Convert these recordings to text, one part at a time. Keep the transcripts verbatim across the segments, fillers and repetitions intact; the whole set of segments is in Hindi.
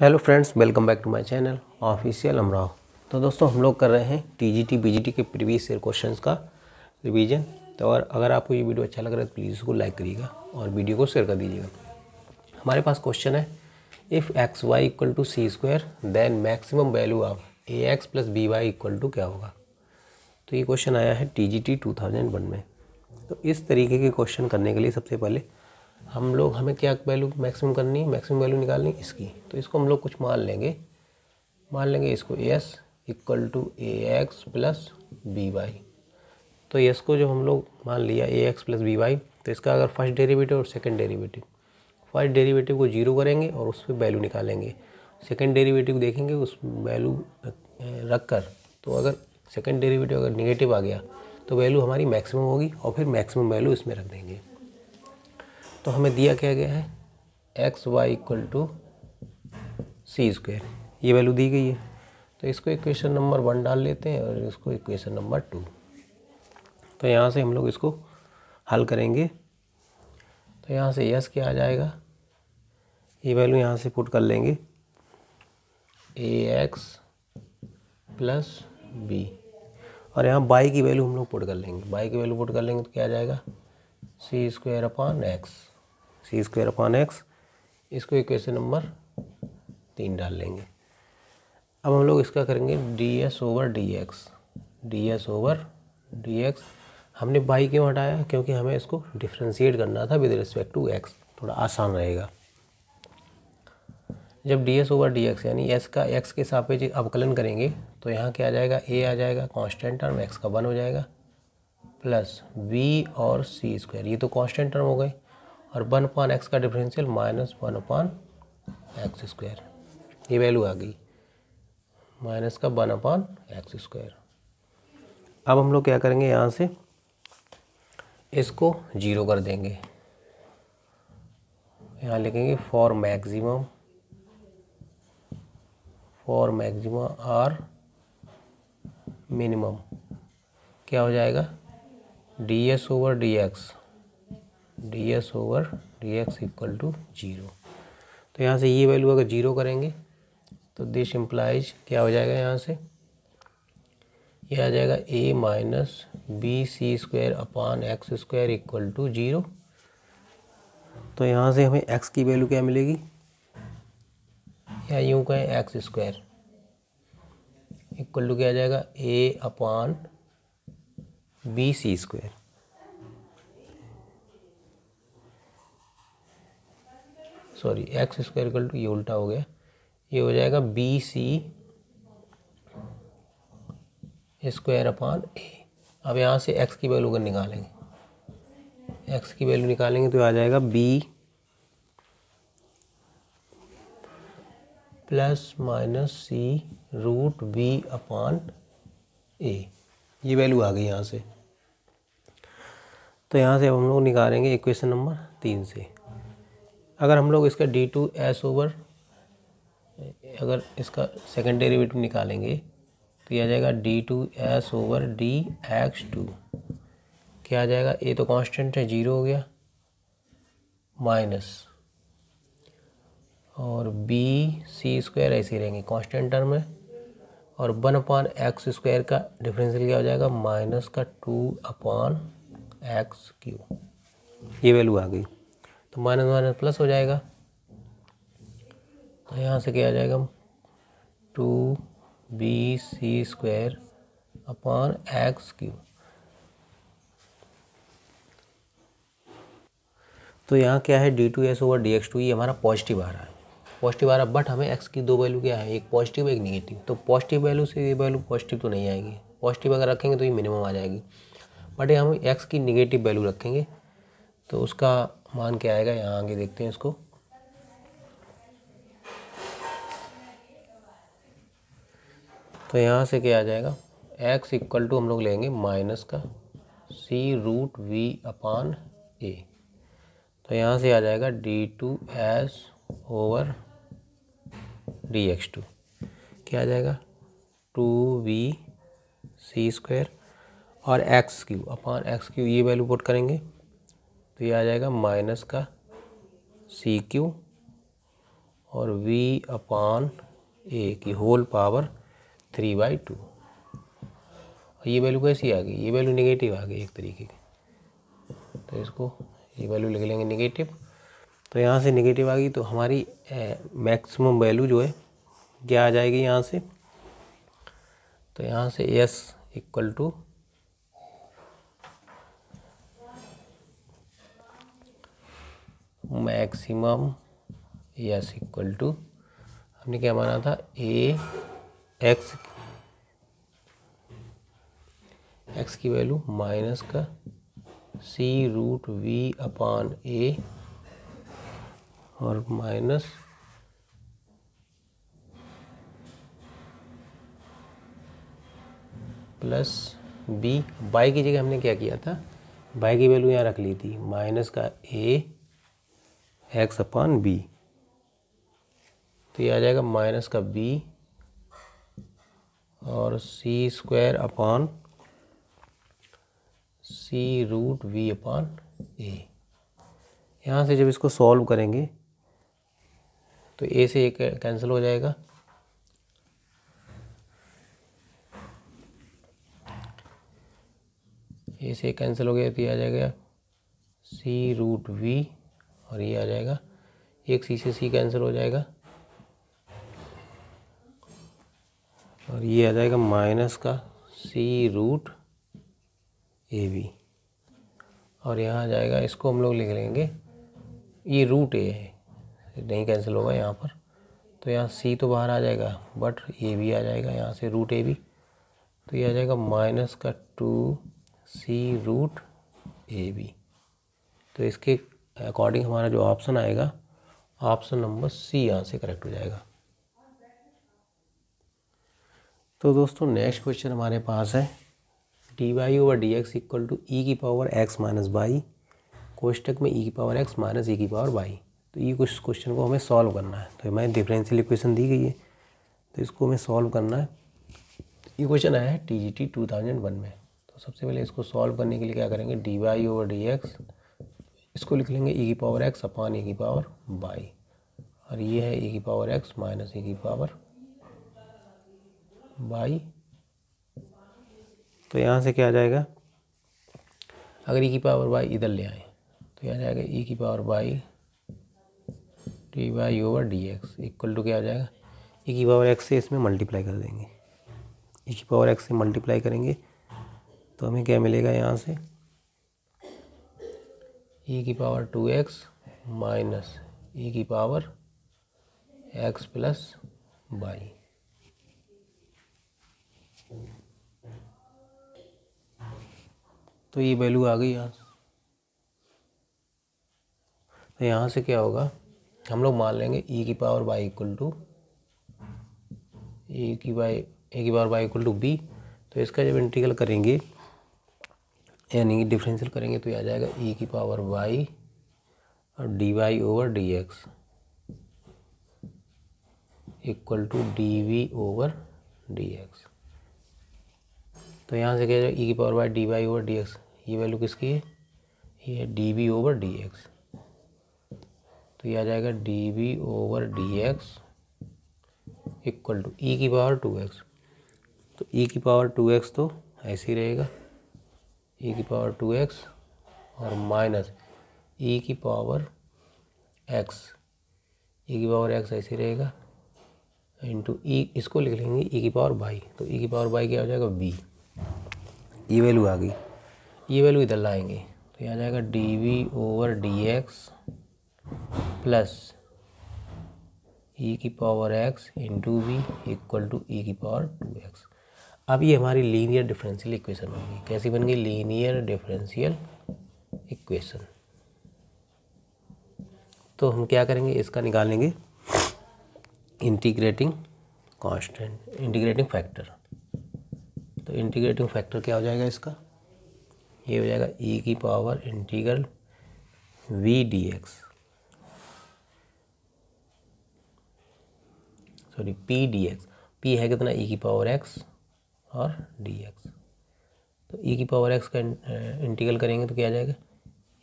Hello friends, welcome back to my channel official Amrao. तो दोस्तों, हम लोग कर रहे हैं टीजीटी बीजीटी के प्रीवियस ईयर क्वेश्चंस का रिवीजन। तो और अगर आपको ये वीडियो अच्छा लग रहा है तो प्लीज़ इसको लाइक करिएगा और वीडियो को शेयर कर दीजिएगा। हमारे पास क्वेश्चन है, if X Y equal to C square then maximum value of A X plus B Y equal to क्या होगा। तो ये क्वेश्चन आया है टीजीटी दो हज़ार एक में। तो इस तरीके के क्वेश्चन करने के लिए सबसे पहले हम लोग हमें क्या वैल्यू मैक्सिमम करनी है, मैक्सिमम वैल्यू निकालनी इसकी। तो इसको हम लोग कुछ मान लेंगे मान लेंगे इसको S equal to A X plus B Y. तो एस को जो हम लोग मान लिया A X plus B Y, तो इसका अगर फर्स्ट डेरिवेटिव और सेकंड डेरिवेटिव, फर्स्ट डेरिवेटिव को जीरो करेंगे और उस पर वैल्यू निकालेंगे। सेकंड डेरिवेटिव देखेंगे उस वैल्यू रख कर, तो अगर सेकंड डेरिवेटिव अगर निगेटिव आ गया तो वैल्यू हमारी मैक्सिमम होगी और फिर मैक्सिमम वैल्यू इसमें रख देंगे। तो हमें दिया क्या गया है X Y equal to C square, ये वैल्यू दी गई है। तो इसको इक्वेशन नंबर वन डाल लेते हैं और इसको इक्वेशन नंबर टू। तो यहाँ से हम लोग इसको हल करेंगे। तो यहाँ से यस क्या आ जाएगा, ये वैल्यू यहाँ से पुट कर लेंगे ए एक्स प्लस बी, और यहाँ बाई की वैल्यू हम लोग पुट कर लेंगे। बाई की वैल्यू पुट कर लेंगे तो क्या आ जाएगा सी स्क्वायर अपान एक्स, सी स्क्वायर अपान एक्स। इसको इक्वेशन नंबर तीन डाल लेंगे। अब हम लोग इसका करेंगे D S over D X, D S over D X. हमने बाई क्यों हटाया, क्योंकि हमें इसको डिफ्रेंशिएट करना था विद रिस्पेक्ट टू एक्स, थोड़ा आसान रहेगा। जब D S over D X यानी एस का एक्स के सापेक्ष अवकलन करेंगे तो यहाँ क्या आ जाएगा ए आ जाएगा कांस्टेंट टर्म, एक्स का वन हो जाएगा, प्लस बी और सी स्क्वायर, ये तो कांस्टेंट टर्म हो गए, और वन अपान एक्स का differential minus one upon X square, ये वैल्यू आ गई माइनस का वन अपान एक्स स्क्वायर। अब हम लोग क्या करेंगे, यहाँ से इसको जीरो कर देंगे। यहाँ लिखेंगे for maximum for maximum or minimum क्या हो जाएगा D S over D X, D S over D x equal to zero. तो यहाँ से ये वैल्यू अगर जीरो करेंगे तो दिस इम्प्लाइज क्या हो जाएगा, यहाँ से ये यह आ जाएगा A minus B C square upon X square equal to zero. तो यहाँ से हमें एक्स की वैल्यू क्या मिलेगी, या यूँ कहें एक्स स्क्वायर इक्वल टू क्या आ जाएगा A upon B C square. Sorry X square equal to, ये उल्टा हो गया, ये हो जाएगा B C square upon A. अब यहाँ से एक्स की वैल्यू अगर निकालेंगे एक्स की वैल्यू निकालेंगे तो आ जाएगा B plus minus C root B upon A, ये वैल्यू आ गई यहाँ से। तो यहाँ से हम लोग निकालेंगे इक्वेशन नंबर तीन से। अगर हम लोग इसका डी टू एस ओवर अगर इसका सेकंड डेरिवेटिव निकालेंगे तो ये आ जाएगा D two S over D x two, क्या आ जाएगा ए तो कांस्टेंट है जीरो हो गया, माइनस और बी सी स्क्वायर ऐसे रहेंगे कांस्टेंट टर्म है, और वन अपान एक्स स्क्वायर का डिफरेंशियल क्या हो जाएगा माइनस का टू अपान एक्स क्यू, ये वैल्यू आ गई। तो माइनस माइनस प्लस हो जाएगा, तो यहाँ से क्या आ जाएगा टू बी सी स्क्वायर अपान एक्स क्यू। तो यहाँ क्या है d two S over D x two, ये हमारा पॉजिटिव आ रहा है पॉजिटिव आ रहा है बट हमें एक्स की दो वैल्यू क्या है, एक पॉजिटिव एक नेगेटिव। तो पॉजिटिव वैल्यू से ये वैल्यू पॉजिटिव तो नहीं आएगी, पॉजिटिव अगर रखेंगे तो ये मिनिमम आ जाएगी, बट हम एक्स की नेगेटिव वैल्यू रखेंगे तो उसका मान क्या आएगा, यहाँ आगे देखते हैं इसको। तो यहाँ से क्या आ जाएगा एक्स इक्वल टू हम लोग लेंगे माइनस का सी रूट वी अपान ए। तो यहाँ से आ जाएगा D two S over D x two, क्या आ जाएगा टू वी सी स्क्वायर और x cube upon x cube, ये वैल्यू पुट करेंगे तो ये आ जाएगा माइनस का सी क्यू और v अपॉन a की whole power three by two. ये वैल्यू कैसी आ गई, ये वैल्यू नेगेटिव आ गई एक तरीके की, तो इसको ये वैल्यू लिख लेंगे नेगेटिव। तो यहाँ से नेगेटिव आ गई, तो हमारी मैक्सिमम वैल्यू जो है क्या आ जाएगी यहाँ से, तो यहाँ से s equal to maximum s equal to हमने क्या माना था a x x की वैल्यू माइनस का c root v upon a और माइनस प्लस b। बाई की जगह हमने क्या किया था, बाई की वैल्यू यहाँ रख ली थी माइनस का a x अपॉन b, तो ये आ जाएगा माइनस का b और c square upon c root v upon a। यहाँ से जब इसको सॉल्व करेंगे तो a से एक कैंसिल हो जाएगा, ए से कैंसिल हो गया तो ये आ जाएगा c रूट v और ये आ जाएगा एक c से c कैंसिल हो जाएगा और ये आ जाएगा माइनस का c रूट ए बी और यहाँ आ जाएगा, इसको हम लोग लिख लेंगे ये रूट ए है नहीं कैंसिल होगा यहाँ पर, तो यहाँ c तो बाहर आ जाएगा बट ए बी आ जाएगा यहाँ से रूट ए बी, तो ये आ जाएगा माइनस का two c root a b. तो इसके अकॉर्डिंग हमारा जो ऑप्शन आएगा ऑप्शन नंबर सी यहाँ से करेक्ट हो जाएगा। तो दोस्तों नेक्स्ट क्वेश्चन हमारे पास है D Y over D x equal to ई की पावर एक्स माइनस वाई, कोष्टक में ई की पावर एक्स माइनस ई की पावर वाई। तो ये कुछ क्वेश्चन को हमें सॉल्व करना है, तो हमें डिफरेंशियल इक्वेशन दी गई है तो इसको हमें सॉल्व करना है। ये क्वेश्चन आया है T G T two thousand one में। तो सबसे पहले इसको सॉल्व करने के लिए क्या करेंगे, d Y over D x इसको लिख लेंगे ई की पावर एक्स अपान ई की पावर वाई और ये है ई की पावर एक्स माइनस ई की पावर वाई। तो यहाँ से क्या आ जाएगा, अगर ई की पावर वाई इधर ले आए तो क्या जाएगा ई की power y d Y over D x equal to क्या आ जाएगा, ई की पावर एक्स से इसमें मल्टीप्लाई कर देंगे, ई की पावर एक्स से मल्टीप्लाई करेंगे तो हमें क्या मिलेगा यहाँ से e की power two x minus e की पावर x प्लस वाई। तो ये वैल्यू आ गई यहाँ, तो यहाँ से क्या होगा हम लोग मान लेंगे e की power y equal to e की वाई e की power y equal to b. तो इसका जब इंटीग्रल करेंगे यानी डिफरेंशियल करेंगे तो ये आ जाएगा e की पावर y और d Y over D x equal to d v over D x. तो यहाँ से क्या जाएगा e की power y d Y over D x, ये वैल्यू किसकी है, ये है d v over D x. तो ये आ जाएगा d v over D x equal to e की पावर टू एक्स। तो e की पावर टू एक्स तो ऐसे ही रहेगा e की पावर टू एक्स और माइनस e की पावर x, e की पावर x ऐसे रहेगा इंटू e, इसको लिख लेंगे e की पावर y। तो e की पावर y क्या हो जाएगा b, ये वैल्यू आ गई, ये वैल्यू इधर लाएंगे तो ये आ जाएगा dv over dx plus e की power x into v equal to e की पावर टू एक्स। अब ये हमारी लीनियर डिफरेंशियल इक्वेशन होगी, कैसी बन गई लीनियर डिफरेंशियल इक्वेशन। तो हम क्या करेंगे, इसका निकालेंगे इंटीग्रेटिंग कांस्टेंट, इंटीग्रेटिंग फैक्टर। तो इंटीग्रेटिंग फैक्टर क्या हो जाएगा इसका, ये हो जाएगा e की power integral v dx sorry p dx, p है कितना e की पावर x और dx। तो e की पावर x का इंटीग्रल करेंगे तो क्या आ जाएगा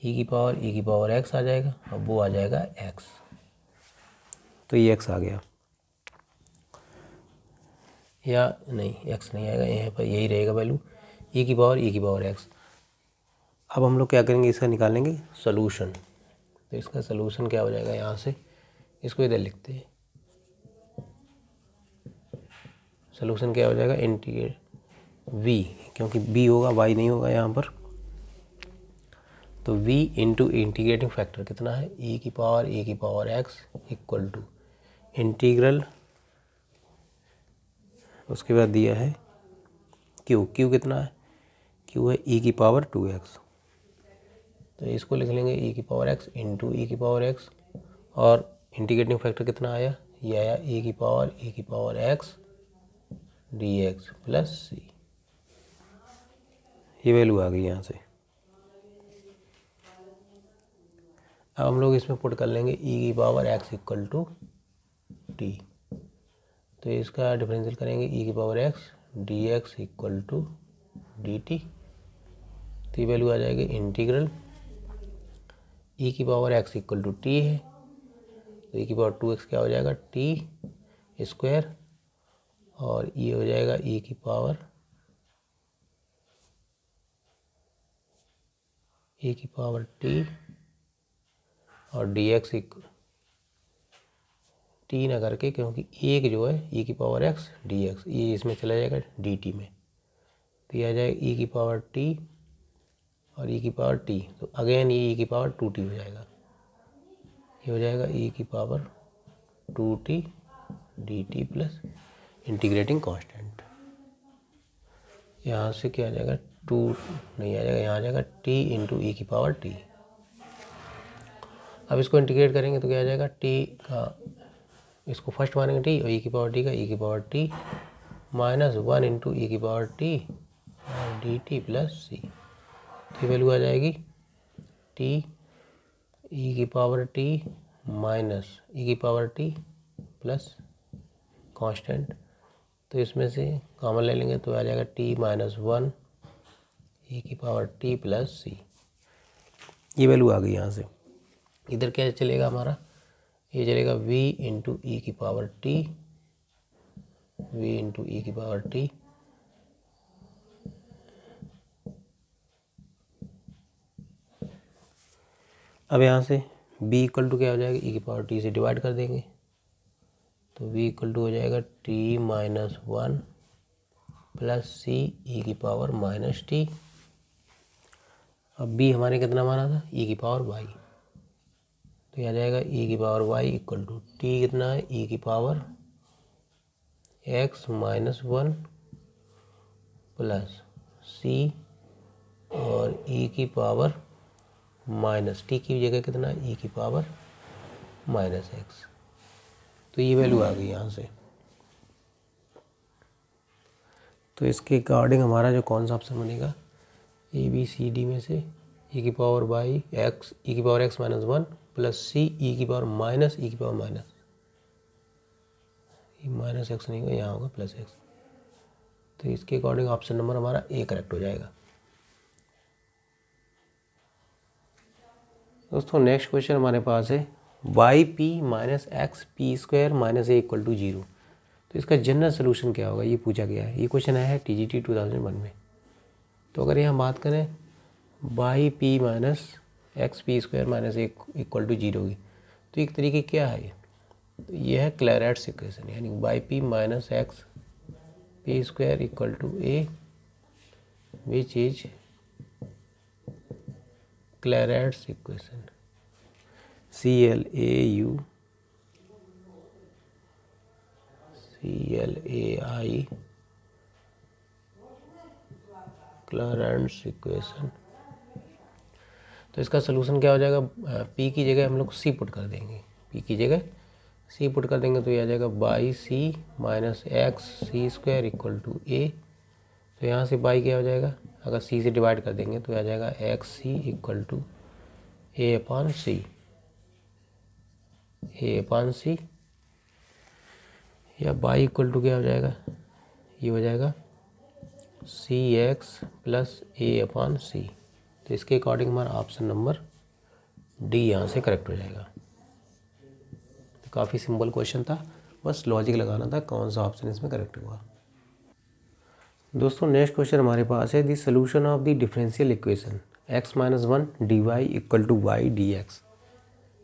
e की पावर e की पावर x आ जाएगा और वो आ जाएगा x। तो ये एक्स आ गया, या नहीं एक्स नहीं आएगा, यहाँ पर यही रहेगा वैल्यू ई की पावर ई की पावर एक्स। अब हम लोग क्या करेंगे, इसका निकालेंगे सलूशन। तो इसका सलूशन क्या हो जाएगा, यहाँ से इसको इधर लिखते हैं, सलूशन क्या हो जाएगा इंटीग्रेट v, क्योंकि b होगा y नहीं होगा यहाँ पर, तो v इंटू इंटीग्रेटिंग फैक्टर कितना है e की पावर e की power x equal to integral, उसके बाद दिया है q, q कितना है, q है e की पावर टू एक्स, तो इसको लिख लेंगे e की पावर x इंटू e की पावर x, और इंटीग्रेटिंग फैक्टर कितना आया, ये आया e की पावर e की power x d x plus c, ये वैल्यू आ गई यहाँ से। अब हम लोग इसमें पुट कर लेंगे e की power x equal to t, तो इसका डिफरेंशियल करेंगे e की power x d x equal to d t, तो ये वैल्यू आ जाएगी इंटीग्रल e की power x equal to t है, तो e की पावर टू एक्स क्या हो जाएगा टी स्क्वायर, और ये हो जाएगा e की पावर e की पावर t, और dx इक्वल t ना करके, क्योंकि एक जो है e की पावर x dx, ये इसमें चला जाएगा dt में, तो ये आ जाएगा e की पावर t और e की पावर t, तो अगेन ये e की पावर टू t हो जाएगा, ये हो जाएगा e की power two t dt plus integrating constant, यहाँ से क्या आ जाएगा टू नहीं आ जाएगा, यहाँ आ जाएगा टी इंटू ई की पावर टी। अब इसको इंटीग्रेट करेंगे तो क्या आ जाएगा, टी का इसको फर्स्ट मानेंगे टी, और ई की पावर टी का ई की power t minus one into e की पावर टी और डी टी प्लस सी, तो वैल्यू आ जाएगी टी ई की पावर टी माइनस ई की पावर टी प्लस कॉन्स्टेंट, तो इसमें से कॉमन ले लेंगे तो आ जाएगा t माइनस वन ई की पावर t प्लस सी, ये वैल्यू आ गई यहाँ से। इधर क्या चलेगा हमारा, ये चलेगा v इंटू ई की power t, v into e की पावर t अब यहाँ से b इक्वल टू क्या हो जाएगा, e की पावर t से डिवाइड कर देंगे, तो v इक्वल टू हो जाएगा t minus one plus c e की पावर माइनस टी। अब b हमारे कितना माना था, e की पावर y, तो यह आ जाएगा e की power y equal to t कितना है e की power x minus one plus c और e की पावर माइनस t की जगह कितना है e की पावर माइनस x, तो ये वैल्यू आ गई यहाँ से। तो इसके अकॉर्डिंग हमारा जो कौन सा ऑप्शन बनेगा, ए बी सी डी में से ई की पावर बाई एक्स ई की power x minus one plus c e की पावर माइनस ई की पावर माइनस ये माइनस एक्स नहीं होगा, यहाँ होगा प्लस एक्स, तो इसके अकॉर्डिंग ऑप्शन नंबर हमारा ए करेक्ट हो जाएगा। दोस्तों नेक्स्ट क्वेश्चन हमारे पास है y p minus x p square minus a equal to zero, तो इसका जनरल सोल्यूशन क्या होगा ये पूछा गया है। ये क्वेश्चन आया है T G T two thousand one में। तो अगर यहाँ बात करें y p minus x p square minus a equal to zero की, तो एक तरीके क्या है, तो ये है क्लैरेट्स इक्वेशन, यानी y p minus x p square equal to a which is Clairaut's equation C L A U C L A I Clairaut's equation. तो इसका सलूशन क्या हो जाएगा, पी की जगह हम लोग सी पुट कर देंगे, पी की जगह सी पुट कर देंगे, तो ये आ जाएगा y c minus x C square equal to a, तो यहाँ से बाई क्या हो जाएगा, अगर सी से डिवाइड कर देंगे तो आ जाएगा x c equal to a upon c, a upon c, या बाई इक्वल टू क्या हो जाएगा, ये हो जाएगा सी एक्स प्लस ए अपन सी, तो इसके अकॉर्डिंग हमारा ऑप्शन नंबर डी यहाँ से करेक्ट हो जाएगा। काफ़ी सिंपल क्वेश्चन था, बस लॉजिक लगाना था कौन सा ऑप्शन इसमें करेक्ट हुआ। दोस्तों नेक्स्ट क्वेश्चन हमारे पास है the solution of the differential equation x minus one d y equal to y d x.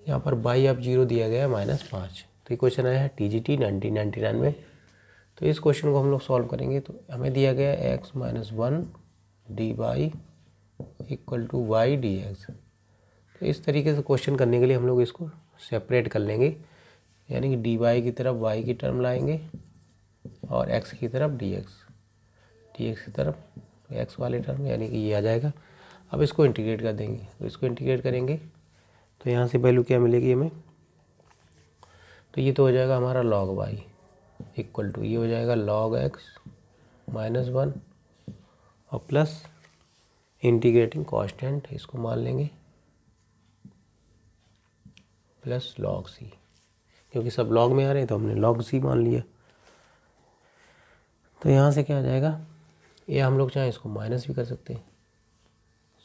यहाँ पर वाई अब जीरो दिया गया है माइनस पाँच। तो ये क्वेश्चन आया है T G T nineteen ninety nine में। तो इस क्वेश्चन को हम लोग सॉल्व करेंगे। तो हमें दिया गया है x minus one d y equal to y d x. तो इस तरीके से क्वेश्चन करने के लिए हम लोग इसको सेपरेट कर लेंगे, यानी कि डी वाई की तरफ वाई की टर्म लाएंगे और एक्स की तरफ डी एक्स, डी एक्स की तरफ एक्स वाले टर्म, यानी कि ये आ जाएगा। अब इसको इंटीग्रेट कर देंगे। तो इसको इंटीग्रेट करेंगे तो यहाँ से वैल्यू क्या मिलेगी हमें, तो ये तो हो जाएगा हमारा लॉग वाई इक्वल टू ये हो जाएगा लॉग एक्स माइनस वन और प्लस इंटीग्रेटिंग कांस्टेंट इसको मान लेंगे प्लस लॉग सी, क्योंकि सब लॉग में आ रहे हैं तो हमने लॉग सी मान लिया। तो यहाँ से क्या आ जाएगा, ये हम लोग चाहें इसको माइनस भी कर सकते हैं,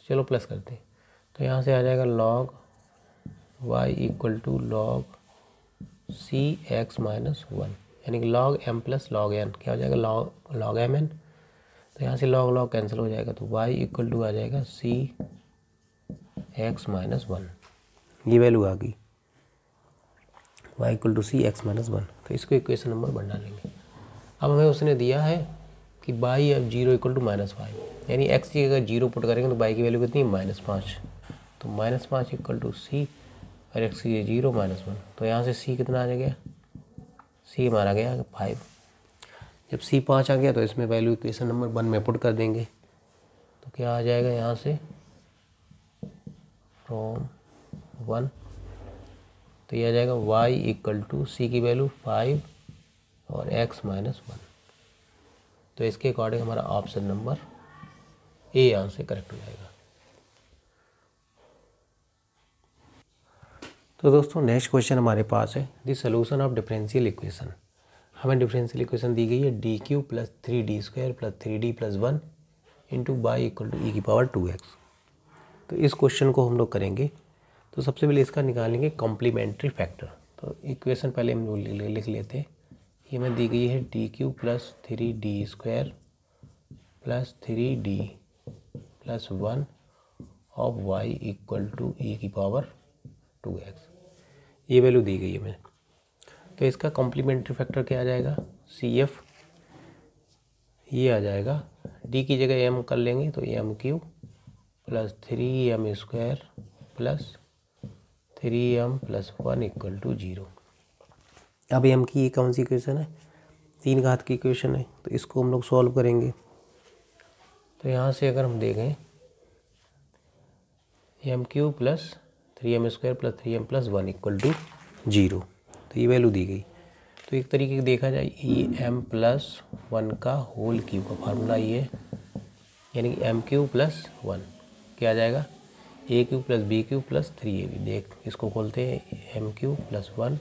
चलो प्लस करते हैं। तो यहाँ से आ जाएगा log y equal to log c x minus one, यानी कि log m plus log n. क्या हो जाएगा लॉग लॉग एम एन। तो यहाँ से लॉग लॉग कैंसिल हो जाएगा, तो वाई इक्वल टू आ जाएगा सी एक्स माइनस वन। ये वैल्यू आ गई y equal to c x minus one. तो इसको इक्वेशन नंबर वन डालेंगे। अब हमें उसने दिया है कि y of zero equal to minus five, यानी एक्स की अगर जीरो पुट करेंगे तो बाई की वैल्यू कितनी है माइनस पाँच। तो माइनस पाँच इक्वल टू सी और एक्स की जीरो माइनस वन। तो यहाँ से सी कितना आ गया, सी मारा गया फाइव। जब सी पाँच आ गया तो इसमें वैल्यू इक्वेशन नंबर वन में पुट कर देंगे। तो क्या आ जाएगा यहाँ से फ्रॉम वन, तो ये आ जाएगा y इक्वल टू सी की वैल्यू फाइव और x माइनस वन। तो इसके अकॉर्डिंग हमारा ऑप्शन नंबर ए यहाँ से करेक्ट हो जाएगा। तो दोस्तों नेक्स्ट क्वेश्चन हमारे पास है the solution of differential equation. हमें डिफरेंशियल इक्वेशन दी गई है d cube plus three d square plus three d plus one into y equal to ई की पावर टू एक्स। तो इस क्वेश्चन को हम लोग करेंगे। तो सबसे पहले इसका निकालेंगे कॉम्प्लीमेंट्री फैक्टर। तो इक्वेशन पहले हम लोग लिख लेते हैं। ये हमें दी गई है d cube plus three d square plus three d plus one of y equal to ई की पावर टू एक्स। ये वैल्यू दी गई है हमें। तो इसका कॉम्प्लीमेंट्री फैक्टर क्या आ जाएगा, सी एफ ये आ जाएगा। डी की जगह एम कर लेंगे तो m cube plus three m square plus three m plus one equal to zero. अब एम की ये कौन सी इक्वेशन है, तीन घात की इक्वेशन है। तो इसको हम लोग सॉल्व करेंगे। तो यहाँ से अगर हम देखें m cube plus three m square plus three m plus one equal to zero. तो ये वैल्यू दी गई। तो एक तरीके से देखा जाए ई एम प्लस वन का होल क्यूब का फार्मूला ये है, यानी कि एम क्यू प्लस वन क्या आ जाएगा a cube plus b cube plus three a b. देख इसको खोलते हैं m cube plus one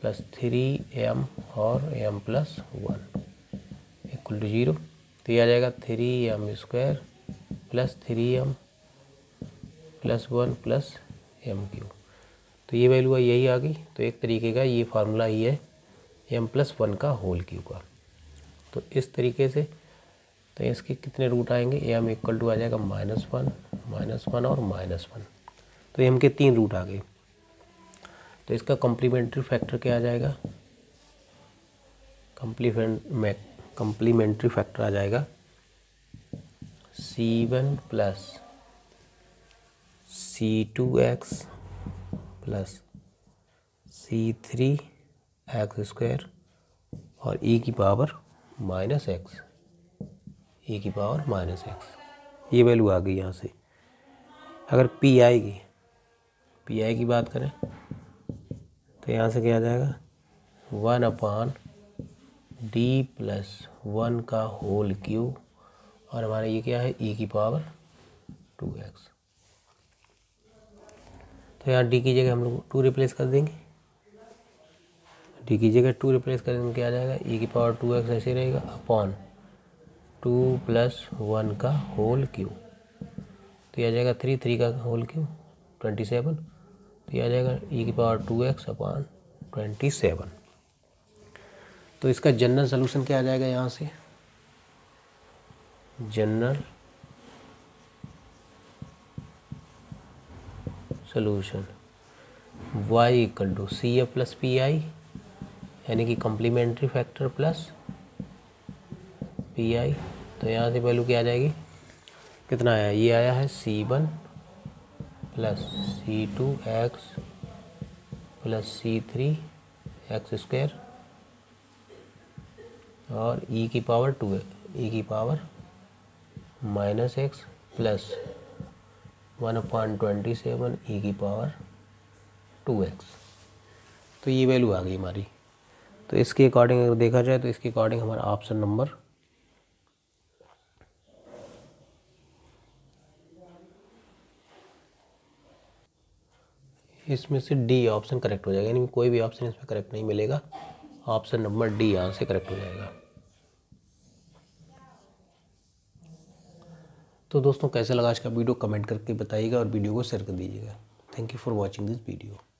plus three m और m plus one equal to zero. तो ये आ जाएगा three m square plus three m plus one plus m cube. तो ये वैल्यू यही आ गई। तो एक तरीके का ये फार्मूला ही है एम प्लस वन का होल क्यू का। तो इस तरीके से तो इसके कितने रूट आएंगे, एम इक्वल टू आ जाएगा माइनस वन माइनस वन और माइनस वन। तो एम के तीन रूट आ गए। तो इसका कॉम्प्लीमेंट्री फैक्टर क्या आ जाएगा, कॉम्प्लीमेंट कॉम्प्लीमेंट्री फैक्टर आ जाएगा सी वन प्लस सी टू एक्स प्लस सी थ्री एक्स स्क्वायर और ई की पावर माइनस एक्स, ई की पावर माइनस एक्स। ये वैल्यू आ गई यहाँ से। अगर पी आई की पी आई की बात करें तो यहाँ से क्या आ जाएगा one upon d plus one का होल क्यूब और हमारा ये क्या है ई की पावर टू एक्स। तो यहाँ डी की जगह हम लोग टू रिप्लेस कर देंगे, डी की जगह टू रिप्लेस कर देंगे क्या आ जाएगा ई की पावर टू एक्स ऐसे रहेगा अपॉन टू प्लस वन का होल क्यू। तो ये आ जाएगा थ्री थ्री का होल क्यू ट्वेंटी सेवन। तो ये आ जाएगा ई की power two x upon twenty seven. तो इसका जनरल सोल्यूशन क्या आ जाएगा, यहाँ से general solution y equal to C A plus P I, यानी कि complementary factor plus P I. तो यहाँ से वैल्यू क्या आ जाएगी, कितना आया, ये आया है सी वन प्लस सी टू एक्स प्लस सी थ्री एक्स स्क्वायर और e की पावर टू है, e की power minus x plus one upon twenty seven e की पावर टू एक्स। तो ये वैल्यू आ गई हमारी। तो इसके अकॉर्डिंग अगर देखा जाए तो इसके अकॉर्डिंग हमारा ऑप्शन नंबर इसमें से डी ऑप्शन करेक्ट हो जाएगा, यानी कोई भी ऑप्शन इसमें करेक्ट नहीं मिलेगा, ऑप्शन नंबर डी यहाँ से करेक्ट हो जाएगा। तो दोस्तों कैसा लगा आज का वीडियो, कमेंट करके बताइएगा और वीडियो को शेयर कर दीजिएगा। Thank you for watching this video.